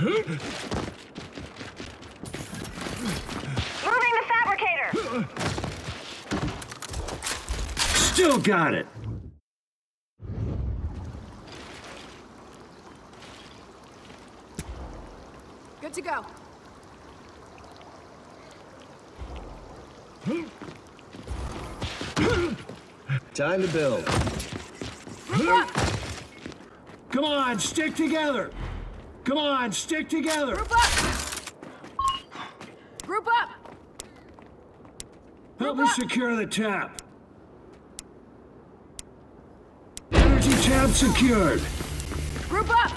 Moving the fabricator. Still got it. Good to go. Time to build. Come on, stick together. Come on, stick together. Group up. Group up. Help me secure the tap. Energy tap secured. Group up.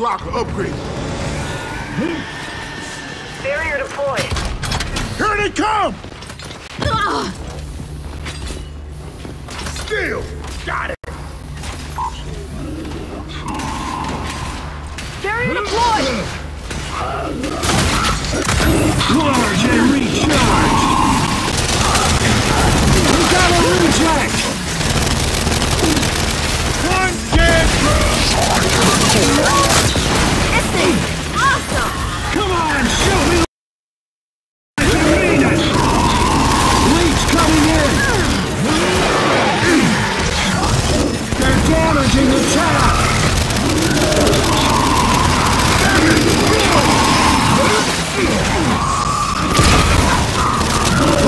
Locker upgrade. Barrier deployed. Here they come! Still got it. Barrier deployed. Charge and recharge. We gotta reject. One dead. Awesome! Come on, show me! Leaks coming in! They're damaging the tower!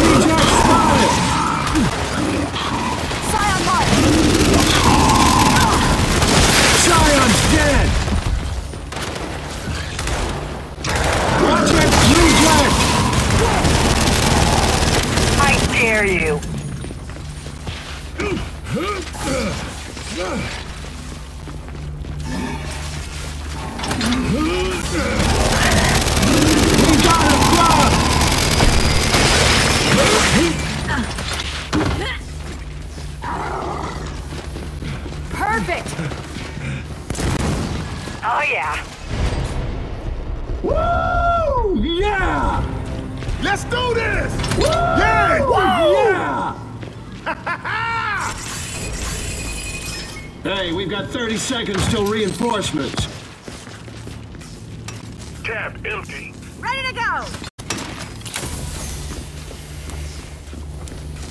Reject spotted! Scion light! Scion's dead! Dare you. Perfect. Oh yeah. Woo! Let's do this! Woo! Yeah! Woo! Yeah! Hey, we've got 30 seconds till reinforcements. Tap empty. Ready to go!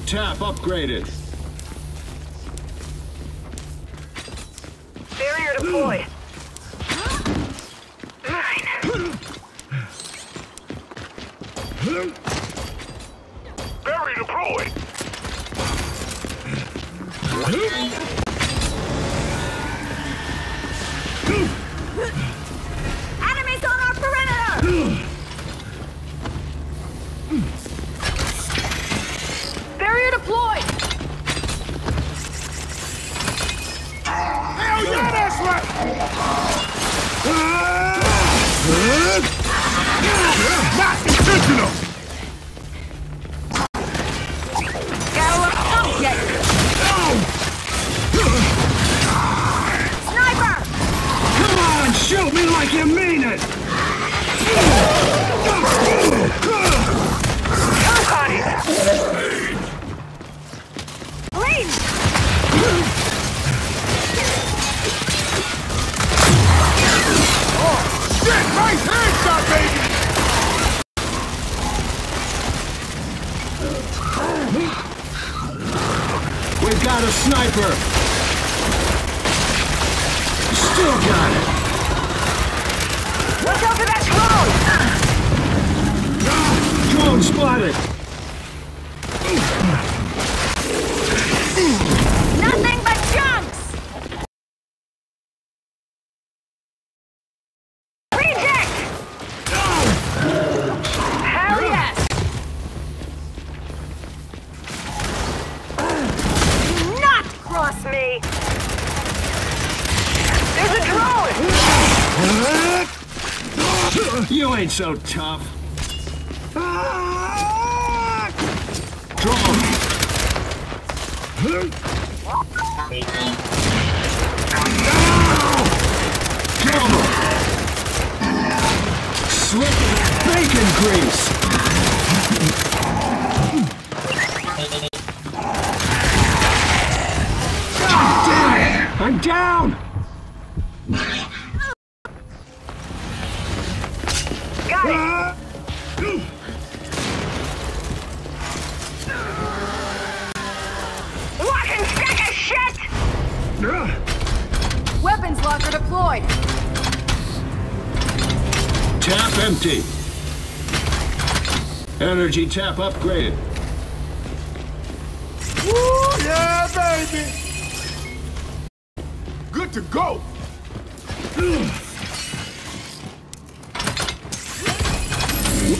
Tap upgraded. Barrier deployed. Mine. Barrier deployed. Enemies on our perimeter. Barrier deployed. Hell yeah, that's right. Not intentional. Gotta look out, yet. Sniper! Come on, shoot me like you mean it. Oh, God. Oh, shit! Nice headshot, baby! We've got a sniper! Still got it! Look out for that drone! Drone spotted! You ain't so tough. Drone. No! Slick bacon grease. God damn it! I'm down. Weapons locker deployed. Tap empty. Energy tap upgraded. Woo, yeah, baby. Good to go.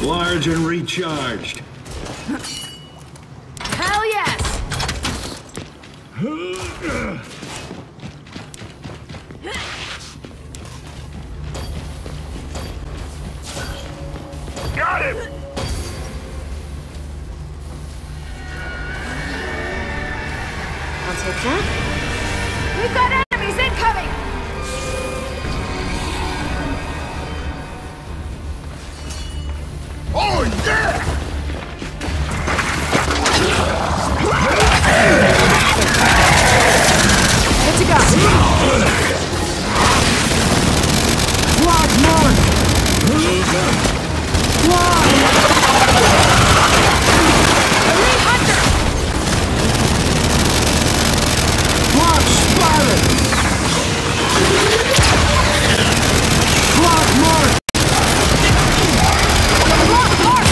Large and recharged. Hell yes. Got him! I'll take that. We've got enemies incoming! Oh, yeah! Good to go! Blood, blood! Wow. Elite Hunter! Block Spyro! Block Mark! Block Mark!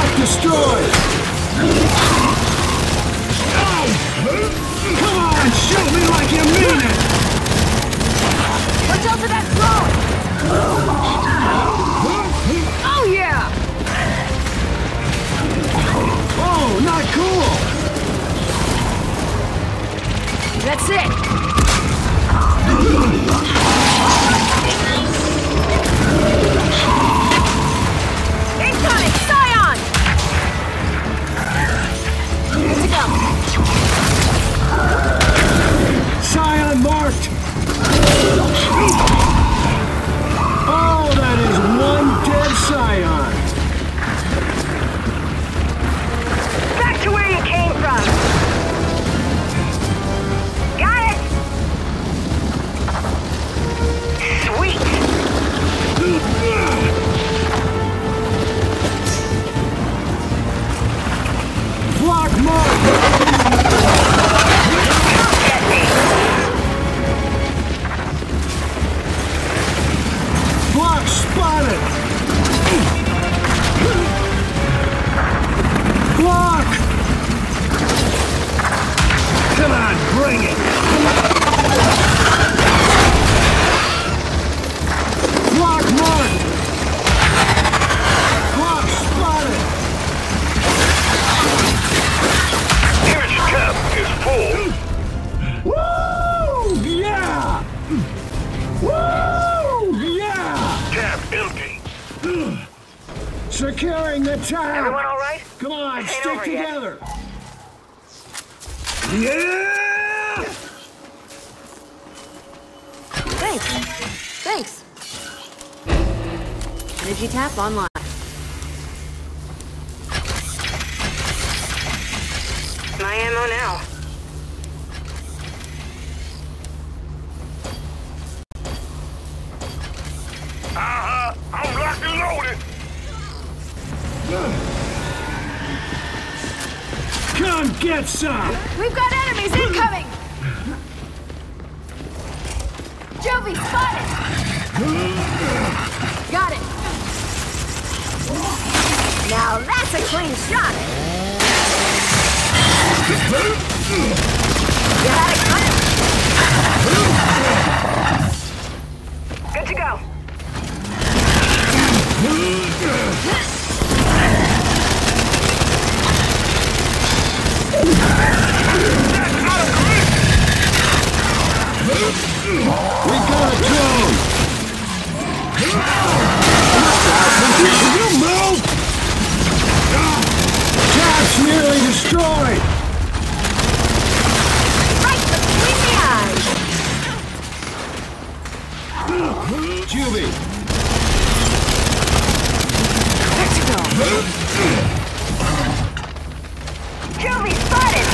Block Destroy! Come on, shoot me like you mean it! Watch out for that drone! Oh, yeah! Oh, not cool! That's it! Incoming, Scion! Good to go. job! Everyone all right? Come on, stick together! Yeah! Thanks! Energy tap online. My ammo now. I'm locked and loaded. Come get some. We've got enemies incoming. Jovi, spotted. Got it. Now that's a clean shot. You had it coming. Good to go. That's out of grip. We got a drone. Will you move? Cap's nearly destroyed. Juvie! Let's go! Juvie spotted!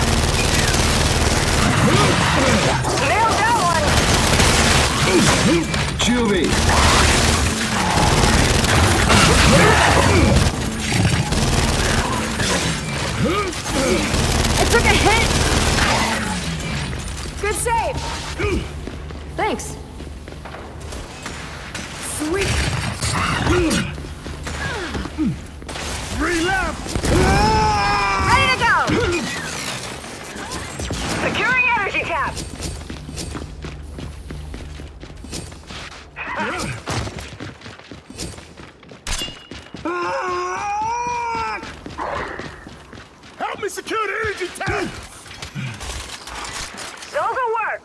Nailed that one! Juvie! It took a hit! Good save! Thanks! Sweet. Three left. Ready to go. Securing energy tap. Help me secure the energy tap. Those will work.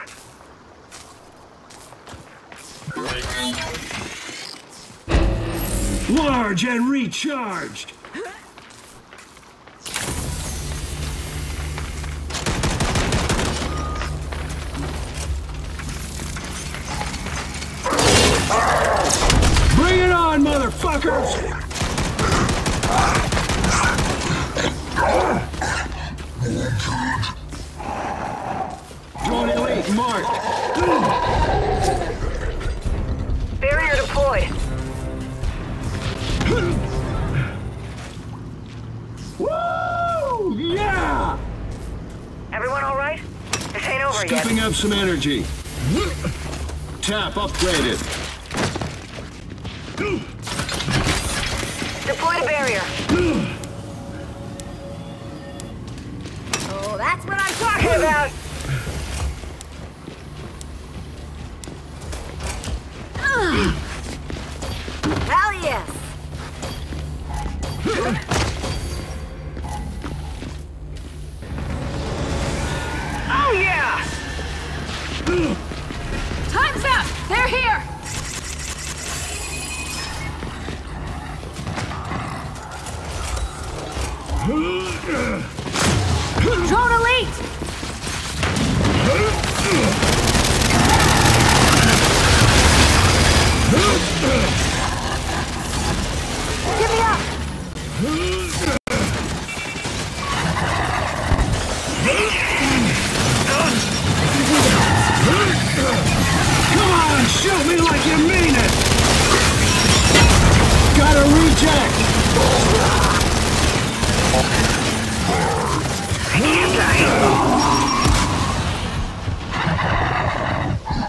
Large and recharged. Bring it on, motherfuckers! Drone elite marked. Barrier deployed. Woo! Yeah! Everyone all right? This ain't over yet. Stepping up some energy. Tap upgraded. Deploy a barrier. Oh, that's what I'm talking about. Hell yeah! Oh yeah! Time's up! They're here! Drone elite! Give me up! Come on, shoot me like you mean it! Gotta reject!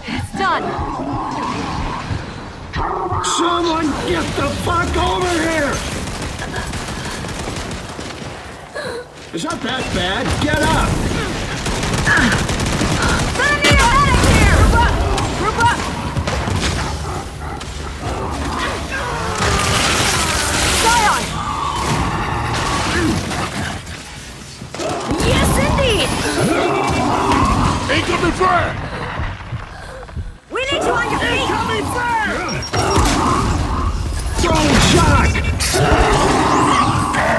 It's done! Someone get the fuck over here! It's not that bad. Get up! Send me out of here! Group up! Scion! Yes, indeed! Incoming fire! We need you on your feet! Incoming fire! Drone shock!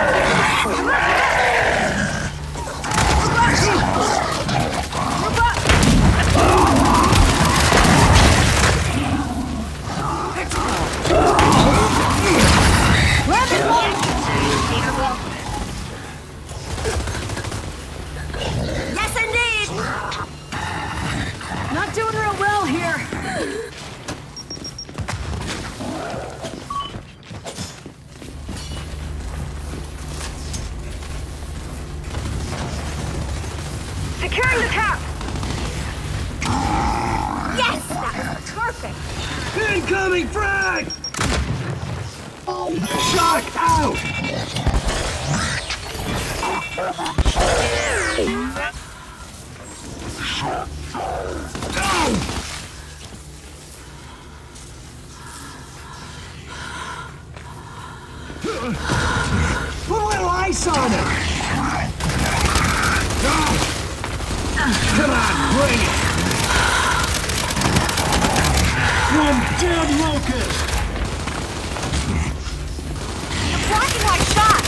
Securing the top! Yes! That was perfect! Incoming frag! Shot out! Put a little ice on it! Come on, bring it! One dead locust! You're blocking my shot!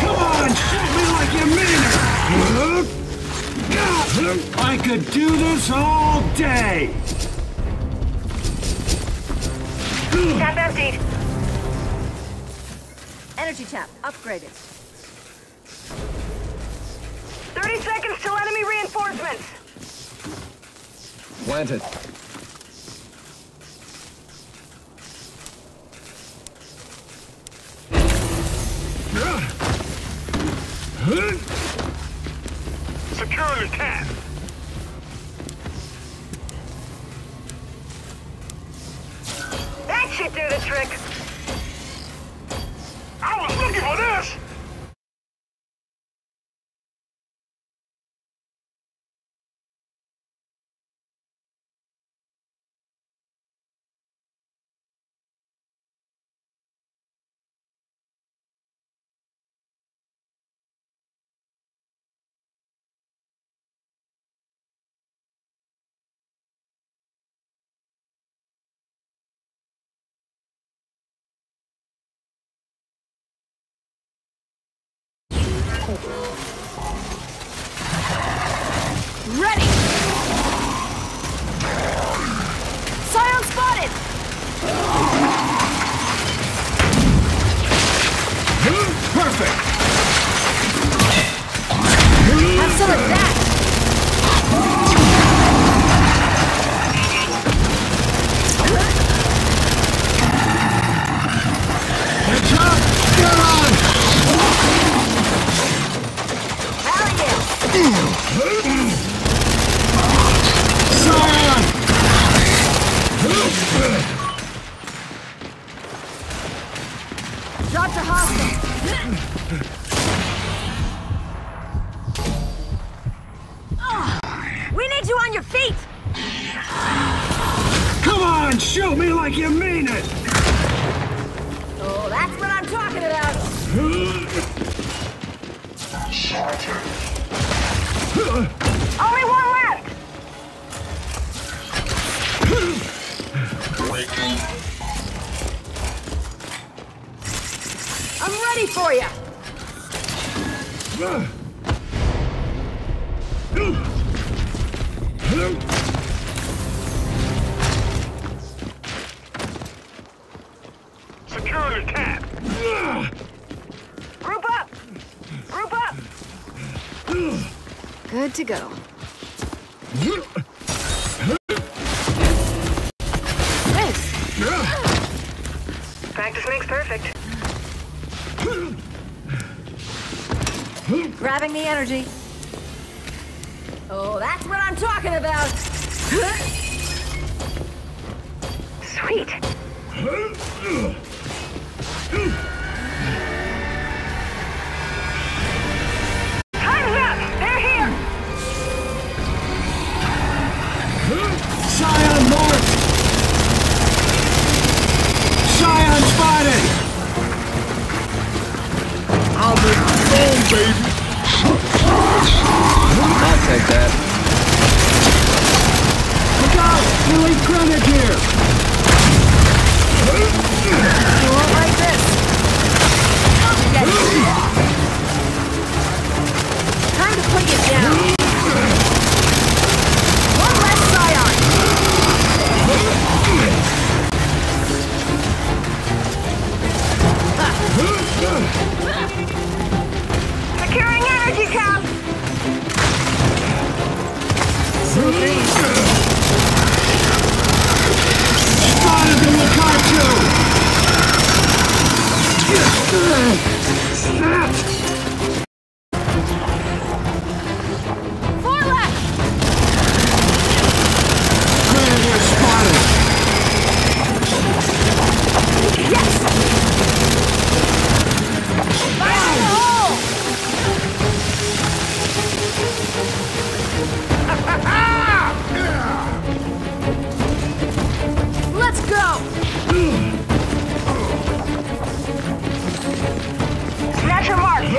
Come on, shoot me like you mean it! I could do this all day! Tap emptied. Energy tap upgraded. 30 seconds till enemy reinforcements! Planted. Secure the cap! That should do the trick! I was looking for this! Ready! Scion spotted! Perfect! Have some of that! Dropped a hostage. We need you on your feet. Come on, shoot me like you mean it. Oh, that's what I'm talking about. Only one left! I'm ready for you! Secure the cap! Group up! Group up! Good to go. Nice. Practice makes perfect. Grabbing the energy. Oh, that's what I'm talking about. Sweet. Spotted the Wakatu!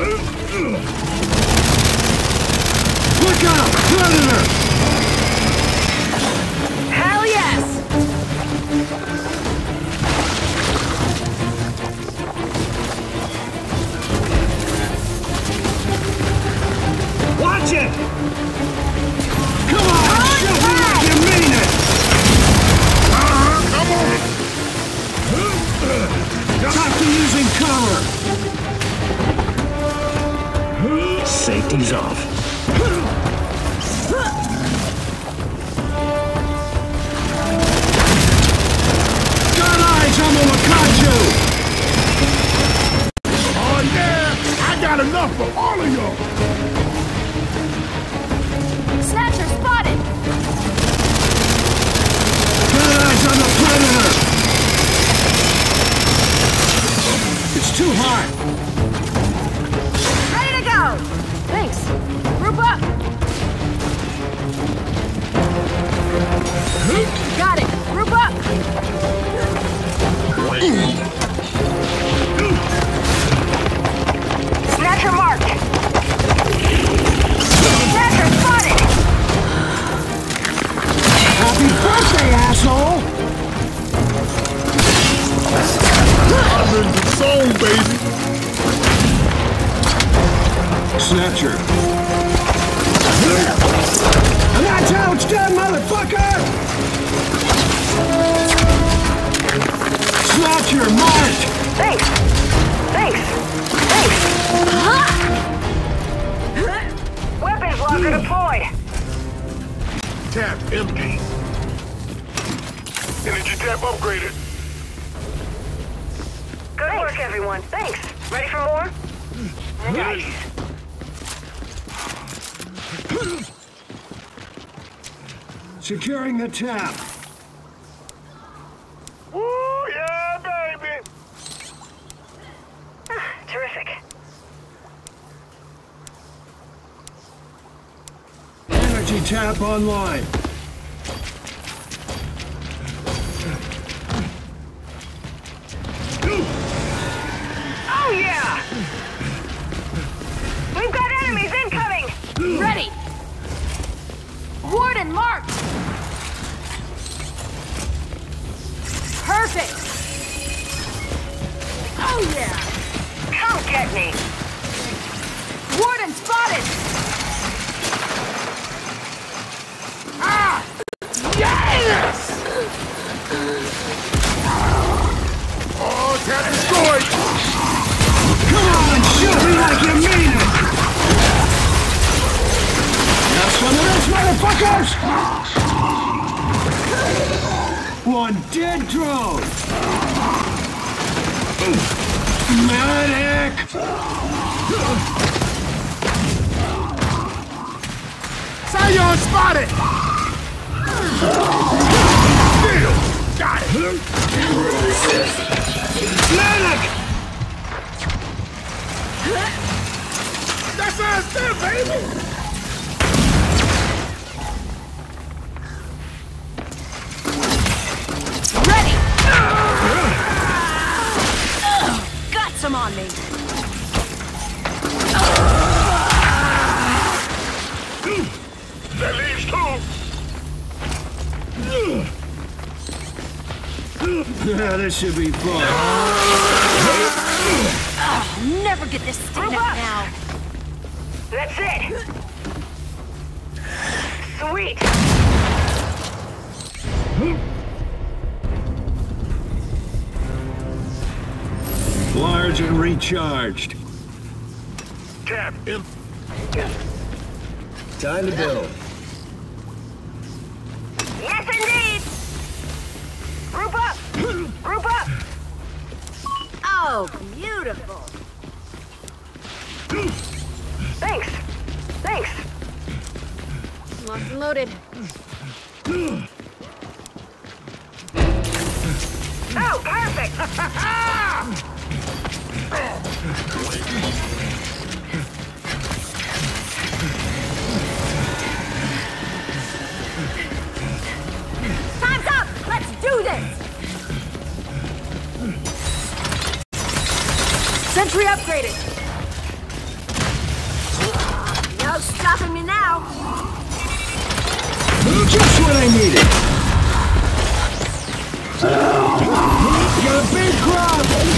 Look out! Predator! Hell yes! Watch it! Come on! Show me like you mean it! Come on! Time for using cover! Safety's off. Oh yeah! I got enough for all of y'all! Snatcher spotted! Got eyes on the Predator! It's too high! Ready to go! Thanks. Group up! Got it! Group up! Snatcher marked! Snatcher spotted! Happy birthday, asshole! I'm in the zone, baby! Snatcher. And that's how it's done, motherfucker! Snatcher marked! Thanks! Thanks! Weapons locker deployed. Tap empty. Energy tap upgraded. Good work, everyone. Thanks. Ready for more? Nice. Securing the tap. Tap online. Oh yeah! We've got enemies incoming! Ready! Warden marked! Perfect! Oh yeah! Come get me! Warden spotted! One dead drone! Medic! Scion spotted! Got it! Medic! That's us there, baby! Come on me. That leaves two. This should be fun. I'll never get this stick now. That's it. Sweet. Large and recharged. Tap him. Time to build. Yes, indeed. Group up. Group up. Oh, beautiful. Thanks. Thanks. Locked and loaded. Oh, perfect. Time's up! Let's do this! Sentry upgraded! No stopping me now. Just what I needed. Got a big crowd.